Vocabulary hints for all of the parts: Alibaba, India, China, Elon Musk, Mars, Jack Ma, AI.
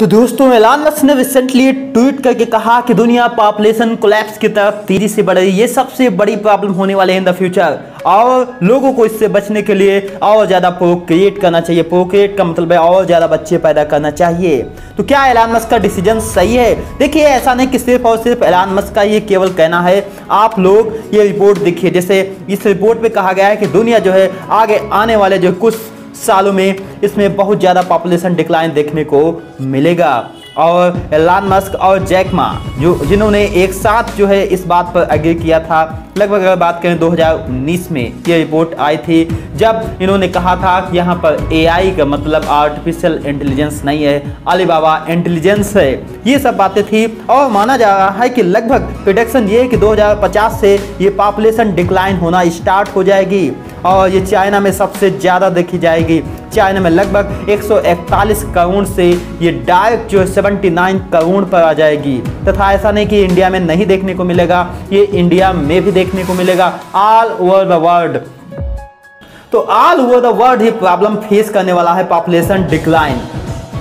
तो दोस्तों Elon Musk ने रिसेंटली ट्वीट करके कहा कि दुनिया पॉपुलेशन कोलैप्स की तरफ तेजी से बढ़ रही है, ये सबसे बड़ी प्रॉब्लम होने वाले है इन द फ्यूचर। और लोगों को इससे बचने के लिए और ज़्यादा प्रोक्रिएट करना चाहिए। प्रोक्रिएट का मतलब है और ज़्यादा बच्चे पैदा करना चाहिए। तो क्या एलन मस्क का डिसीजन सही है? देखिए, ऐसा नहीं कि सिर्फ और सिर्फ एलन मस्क का ये केवल कहना है। आप लोग ये रिपोर्ट देखिए, जैसे इस रिपोर्ट में कहा गया है कि दुनिया जो है आगे आने वाले जो कुछ सालों में इसमें बहुत ज़्यादा पॉपुलेशन डिक्लाइन देखने को मिलेगा। और एलन मस्क और जैक मा जिन्होंने एक साथ जो है इस बात पर एग्री किया था, लगभग अगर बात करें 2019 में ये रिपोर्ट आई थी, जब इन्होंने कहा था कि यहाँ पर एआई का मतलब आर्टिफिशियल इंटेलिजेंस नहीं है, अलीबाबा इंटेलिजेंस है, ये सब बातें थी। और माना जा रहा है कि लगभग प्रेडिक्शन ये है कि 2050 से ये पॉपुलेशन डिक्लाइन होना स्टार्ट हो जाएगी और ये चाइना में सबसे ज़्यादा देखी जाएगी। चाइना में लगभग 141 करोड़ से ये डायरेक्ट जो 79 करोड़ पर आ जाएगी। तथा ऐसा नहीं कि इंडिया में नहीं देखने को मिलेगा, ये इंडिया में भी देखने को मिलेगा, ऑल ओवर द वर्ल्ड। तो ऑल ओवर द वर्ल्ड ही प्रॉब्लम फेस करने वाला है पॉपुलेशन डिक्लाइन।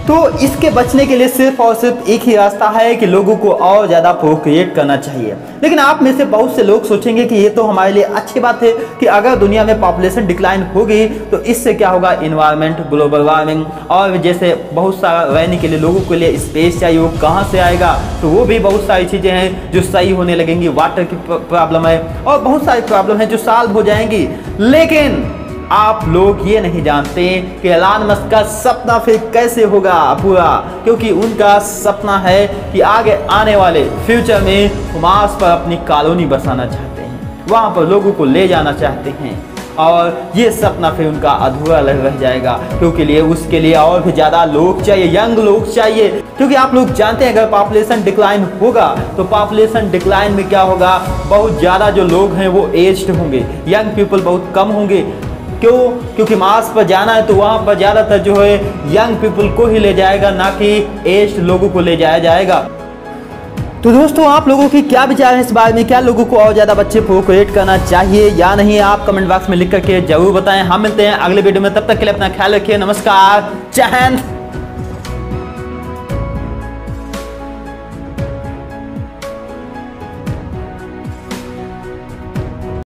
तो इसके बचने के लिए सिर्फ और सिर्फ एक ही रास्ता है कि लोगों को और ज़्यादा प्रोक्रिएट करना चाहिए। लेकिन आप में से बहुत से लोग सोचेंगे कि ये तो हमारे लिए अच्छी बात है कि अगर दुनिया में पॉपुलेशन डिक्लाइन होगी तो इससे क्या होगा, इन्वायरमेंट, ग्लोबल वार्मिंग और जैसे बहुत सारा रहने के लिए लोगों के लिए स्पेस चाहिए, वो कहाँ से आएगा, तो वो भी बहुत सारी चीज़ें हैं जो सही होने लगेंगी। वाटर की प्रॉब्लम है और बहुत सारी प्रॉब्लम है जो सॉल्व हो जाएंगी। लेकिन आप लोग ये नहीं जानते कि एलन मस्क का सपना फिर कैसे होगा पूरा, क्योंकि उनका सपना है कि आगे आने वाले फ्यूचर में मार्स पर अपनी कॉलोनी बसाना चाहते हैं, वहाँ पर लोगों को ले जाना चाहते हैं। और ये सपना फिर उनका अधूरा रह जाएगा, क्योंकि लिए उसके लिए और भी ज़्यादा लोग चाहिए, यंग लोग चाहिए। क्योंकि आप लोग जानते हैं अगर पॉपुलेशन डिक्लाइन होगा तो पॉपुलेशन डिक्लाइन में क्या होगा, बहुत ज़्यादा जो लोग हैं वो एज्ड होंगे, यंग पीपल बहुत कम होंगे। क्यों? क्योंकि मार्स पर जाना है तो वहाँ पर ज़्यादातर जो है यंग पीपल को ही ले जाएगा, ना कि एज्ड लोगों को ले जाया जाएगा। तो दोस्तों आप लोगों के क्या विचार हैं इस बारे में? क्या लोगों को और ज़्यादा बच्चे प्रोक्रिएट करना चाहिए या नहीं? आप कमेंट बॉक्स में लिख करके जरूर बताएं। हम मिलते हैं अगले वीडियो में, तब तक के लिए अपना ख्याल रखिए। नमस्कार, जय हिंद।